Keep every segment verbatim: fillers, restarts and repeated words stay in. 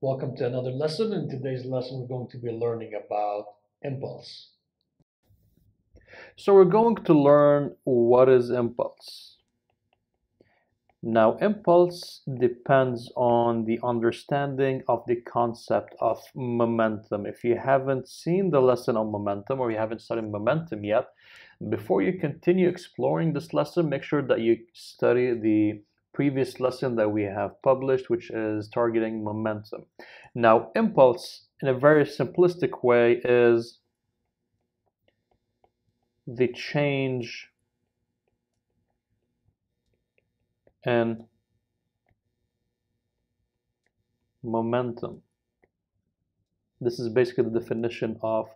Welcome to another lesson. In today's lesson, we're going to be learning about impulse. So we're going to learn what is impulse. Now, impulse depends on the understanding of the concept of momentum. If you haven't seen the lesson on momentum or you haven't studied momentum yet, before you continue exploring this lesson, make sure that you study the previous lesson that we have published, which is targeting momentum. Now, impulse in a very simplistic way is the change in momentum. This is basically the definition of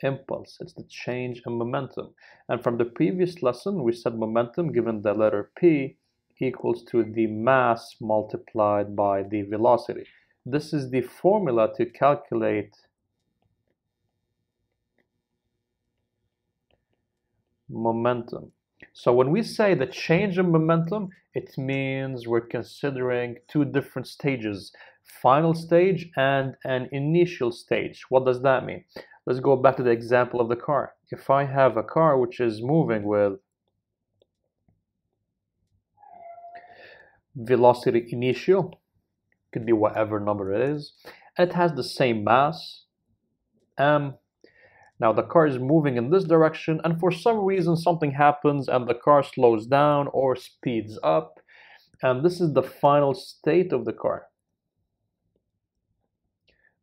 impulse. It's the change in momentum. And from the previous lesson, we said momentum given the letter P equals to the mass multiplied by the velocity. This is the formula to calculate momentum. So when we say the change in momentum, it means we're considering two different stages, final stage and an initial stage. What does that mean? Let's go back to the example of the car. If I have a car which is moving with velocity initial, could be whatever number it is, it has the same mass, m. Now the car is moving in this direction, and for some reason something happens and the car slows down or speeds up, and this is the final state of the car.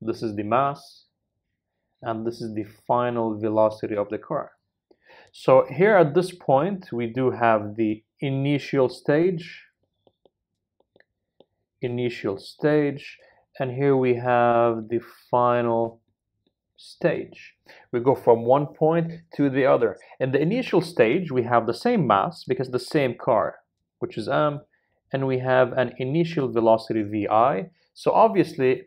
This is the mass, and this is the final velocity of the car. So here at this point we do have the initial stage, initial stage, and here we have the final stage. We go from one point to the other. In the initial stage we have the same mass because the same car, which is m, and we have an initial velocity vi. So obviously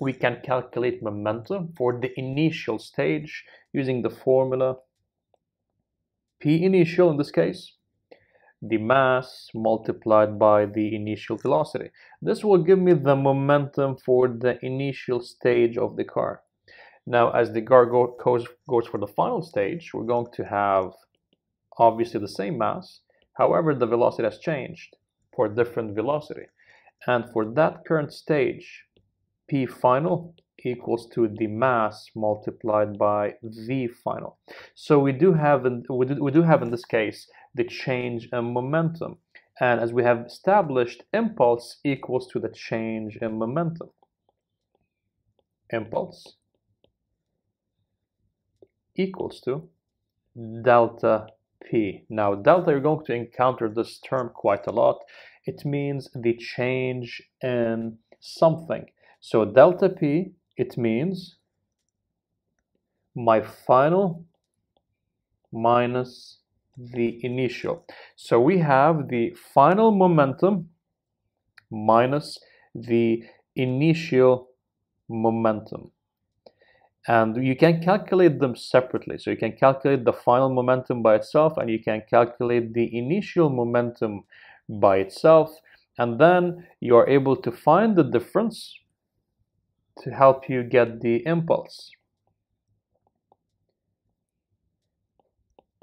we can calculate momentum for the initial stage using the formula p initial, in this case the mass multiplied by the initial velocity. This will give me the momentum for the initial stage of the car. Now, as the car goes, goes for the final stage, we're going to have obviously the same mass. However, the velocity has changed for a different velocity. And for that current stage, P final equals to the mass multiplied by V final. So we do have in, we do, we do have in this case the change in momentum, and as we have established, impulse equals to the change in momentum. Impulse equals to delta P. Now delta, you're going to encounter this term quite a lot. It means the change in something. So delta P, it means my final minus the initial. So we have the final momentum minus the initial momentum, and you can calculate them separately. So you can calculate the final momentum by itself, and you can calculate the initial momentum by itself, and then you are able to find the difference to help you get the impulse.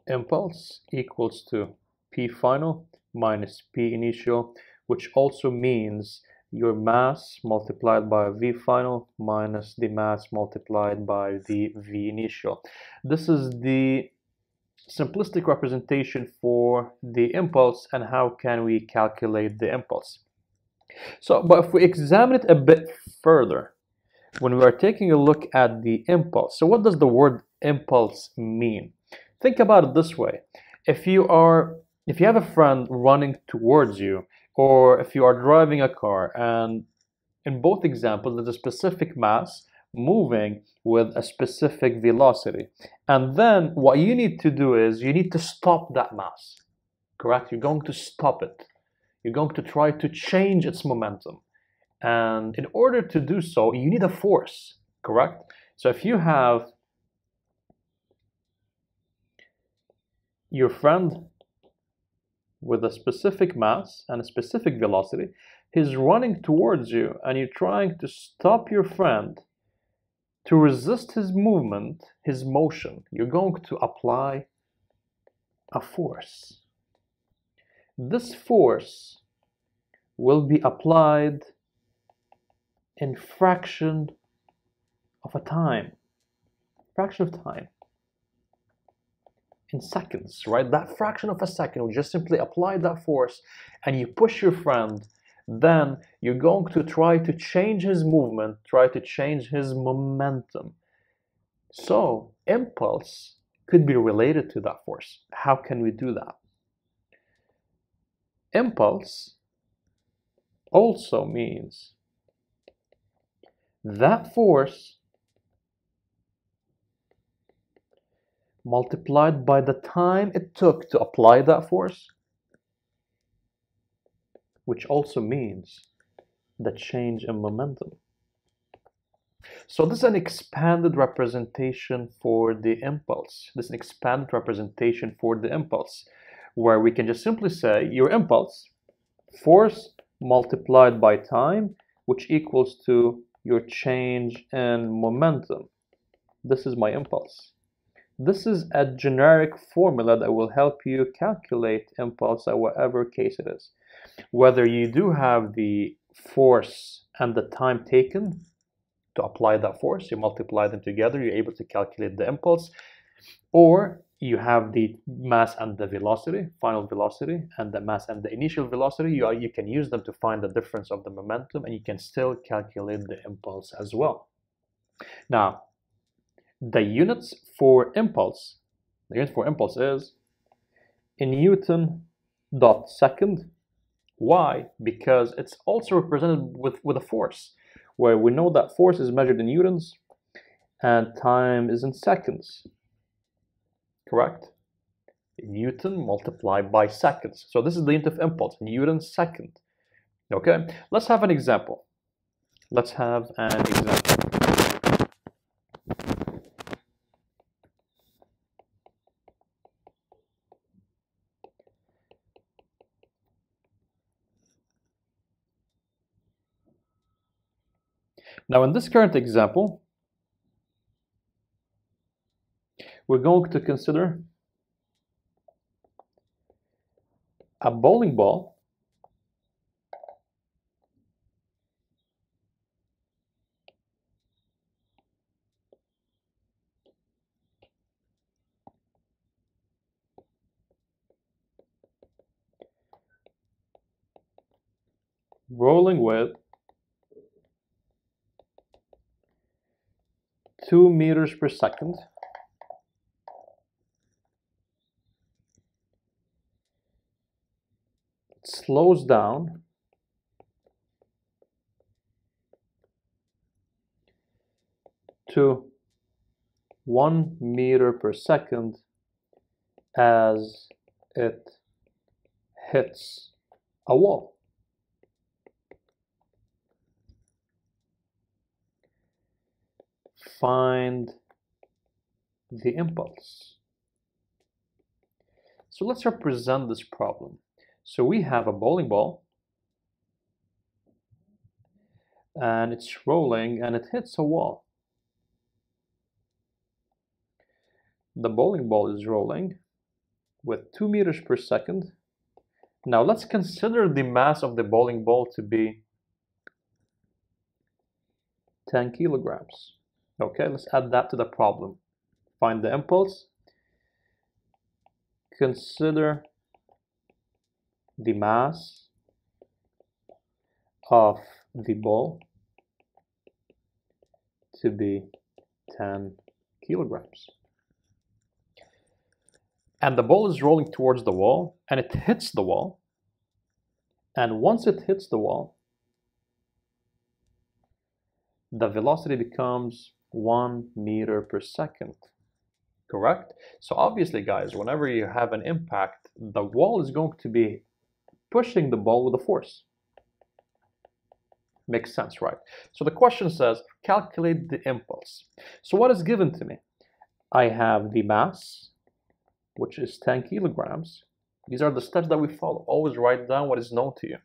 Impulse equals to P final minus P initial, which also means your mass multiplied by V final minus the mass multiplied by the V initial. This is the simplistic representation for the impulse and how can we calculate the impulse. So, but if we examine it a bit further, when we are taking a look at the impulse, so what does the word impulse mean? Think about it this way. If you are, if you have a friend running towards you, or if you are driving a car, and in both examples there's a specific mass moving with a specific velocity, and then what you need to do is you need to stop that mass, correct? You're going to stop it. You're going to try to change its momentum, and in order to do so you need a force, correct? So if you have your friend with a specific mass and a specific velocity, he's running towards you and you're trying to stop your friend, to resist his movement, his motion, you're going to apply a force. This force will be applied in fraction of a time, fraction of time, in seconds, right? That fraction of a second, we just simply apply that force and you push your friend. Then you're going to try to change his movement, try to change his momentum. So impulse could be related to that force. How can we do that? Impulse also means that force multiplied by the time it took to apply that force, which also means the change in momentum. So this is an expanded representation for the impulse. This is an expanded representation for the impulse, where we can just simply say your impulse, force multiplied by time, which equals to your change in momentum. This is my impulse. This is a generic formula that will help you calculate impulse at whatever case it is. Whether you do have the force and the time taken to apply that force, you multiply them together, you're able to calculate the impulse, or you have the mass and the velocity, final velocity, and the mass and the initial velocity, you, are, you can use them to find the difference of the momentum, and you can still calculate the impulse as well. Now, the units for impulse, the unit for impulse is in Newton dot second. Why? Because it's also represented with, with a force, where we know that force is measured in newtons and time is in seconds, correct? Newton multiplied by seconds. So this is the unit of impulse, Newton second. Okay, let's have an example. Let's have an example. Now, in this current example, we're going to consider a bowling ball rolling with two meters per second . It slows down to one meter per second as it hits a wall. Find the impulse. So let's represent this problem. So we have a bowling ball and it's rolling and it hits a wall. The bowling ball is rolling with two meters per second. Now let's consider the mass of the bowling ball to be ten kilograms. Okay, let's add that to the problem. Find the impulse. Consider the mass of the ball to be ten kilograms. And the ball is rolling towards the wall, and it hits the wall. And once it hits the wall, the velocity becomes one meter per second, correct? So obviously, guys, whenever you have an impact, the wall is going to be pushing the ball with a force. Makes sense, right? So the question says, calculate the impulse. So what is given to me? I have the mass, which is ten kilograms. These are the steps that we follow. Always write down what is known to you.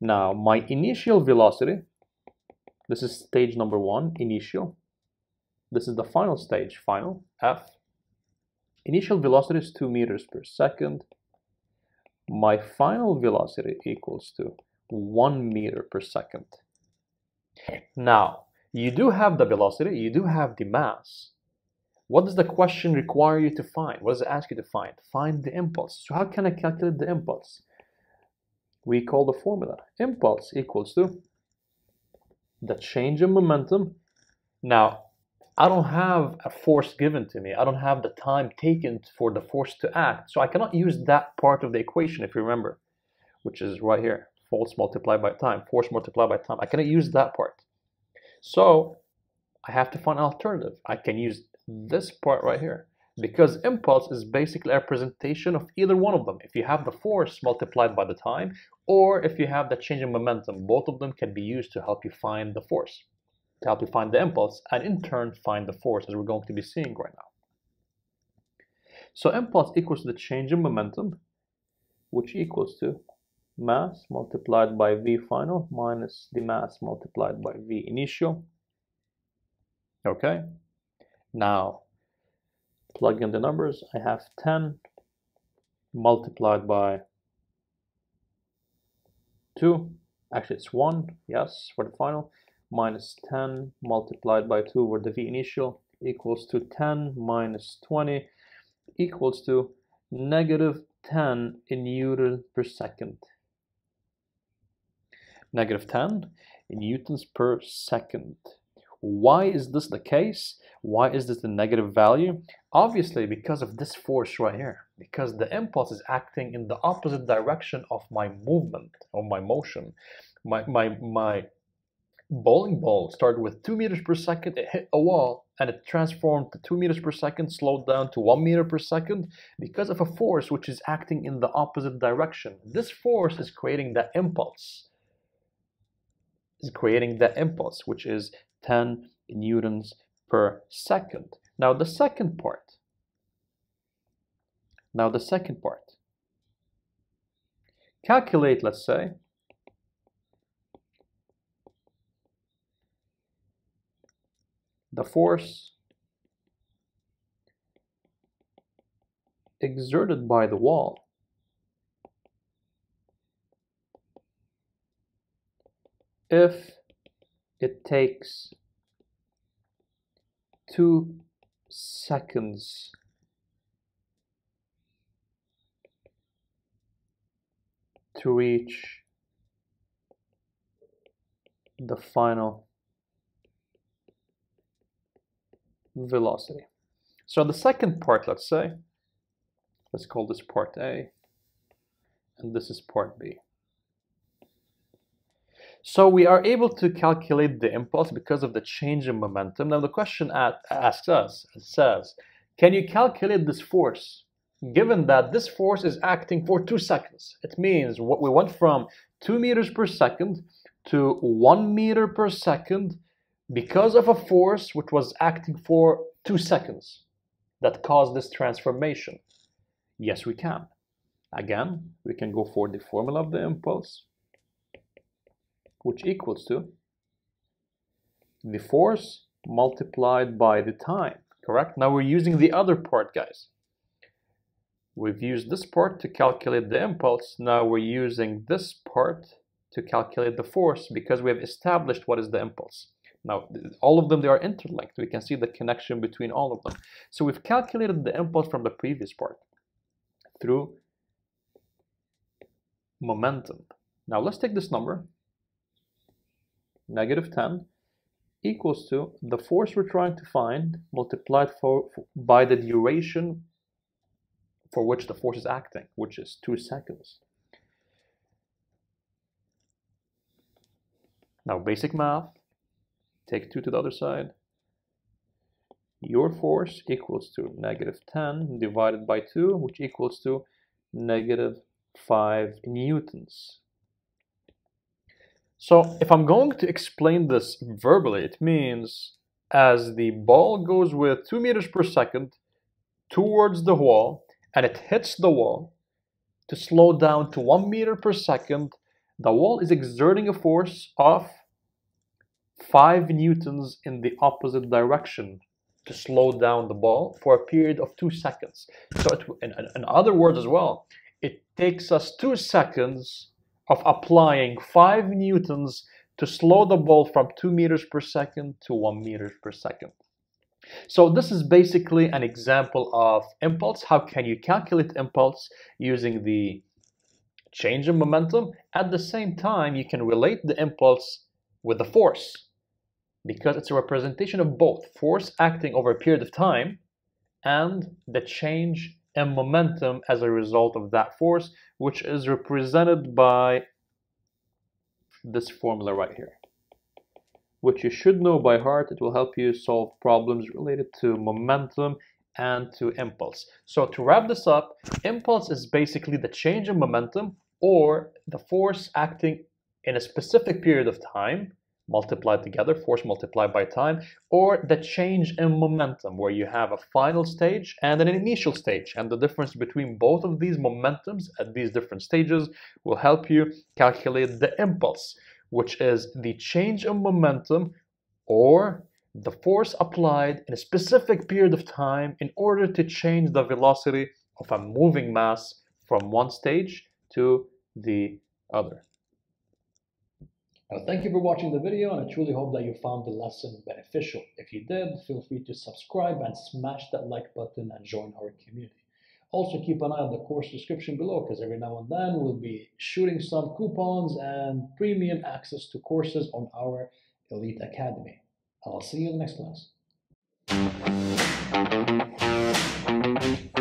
Now my initial velocity, this is stage number one, initial. This is the final stage, final, F. Initial velocity is two meters per second. My final velocity equals to one meter per second. Now, you do have the velocity, you do have the mass. What does the question require you to find? What does it ask you to find? Find the impulse. So how can I calculate the impulse? We call the formula. Impulse equals to the change in momentum. Now, I don't have a force given to me. I don't have the time taken for the force to act. So I cannot use that part of the equation, if you remember, which is right here. Force multiplied by time. Force multiplied by time. I cannot use that part. So I have to find an alternative. I can use this part right here, because impulse is basically a representation of either one of them. If you have the force multiplied by the time, or if you have the change in momentum, both of them can be used to help you find the force, to help you find the impulse, and in turn find the force, as we're going to be seeing right now. So impulse equals the change in momentum, which equals to mass multiplied by v final minus the mass multiplied by v initial. Okay, now plug in the numbers. I have ten multiplied by two, actually it's one, yes, for the final, minus ten multiplied by two with the v initial equals to ten minus twenty equals to negative ten in newtons per second. Negative ten in newtons per second. Why is this the case? Why is this the negative value? Obviously because of this force right here, because the impulse is acting in the opposite direction of my movement or my motion. My, my, my bowling ball started with two meters per second, it hit a wall and it transformed to two meters per second, slowed down to one meter per second because of a force which is acting in the opposite direction. This force is creating that impulse. Is creating the impulse, which is ten newtons per second. Now the second part. Now the second part. Calculate, let's say, the force exerted by the wall if it takes two seconds to reach the final velocity. So the second part, let's say, let's call this part A, and this is part B. So we are able to calculate the impulse because of the change in momentum. Now the question at, asks us, it says, can you calculate this force? Given that this force is acting for two seconds, it means what we went from two meters per second to one meter per second because of a force which was acting for two seconds that caused this transformation. Yes, we can. Again, we can go for the formula of the impulse, which equals to the force multiplied by the time, correct? Now we're using the other part, guys. We've used this part to calculate the impulse. Now we're using this part to calculate the force because we have established what is the impulse. Now, all of them, they are interlinked. We can see the connection between all of them. So we've calculated the impulse from the previous part through momentum. Now let's take this number. Negative ten equals to the force we're trying to find multiplied for, for, by the duration for which the force is acting, which is two seconds. Now basic math, take two to the other side. Your force equals to negative ten divided by two, which equals to negative five newtons. So if I'm going to explain this verbally, it means as the ball goes with two meters per second towards the wall and it hits the wall to slow down to one meter per second, The wall is exerting a force of five newtons in the opposite direction to slow down the ball for a period of two seconds. So it, in, in other words as well, it takes us two seconds of applying five newtons to slow the ball from two meters per second to one meter per second. So this is basically an example of impulse. How can you calculate impulse using the change in momentum? At the same time, you can relate the impulse with the force, because it's a representation of both force acting over a period of time and the change in momentum as a result of that force, which is represented by this formula right here, which you should know by heart. It will help you solve problems related to momentum and to impulse. So to wrap this up, impulse is basically the change in momentum or the force acting in a specific period of time, multiplied together, force multiplied by time, or the change in momentum, where you have a final stage and an initial stage. And the difference between both of these momentums at these different stages will help you calculate the impulse, which is the change in momentum or the force applied in a specific period of time in order to change the velocity of a moving mass from one stage to the other. Now, thank you for watching the video, and I truly hope that you found the lesson beneficial. If you did, feel free to subscribe and smash that like button and join our community. Also, keep an eye on the course description below, because every now and then we'll be shooting some coupons and premium access to courses on our Elite Academy. I'll see you in the next class.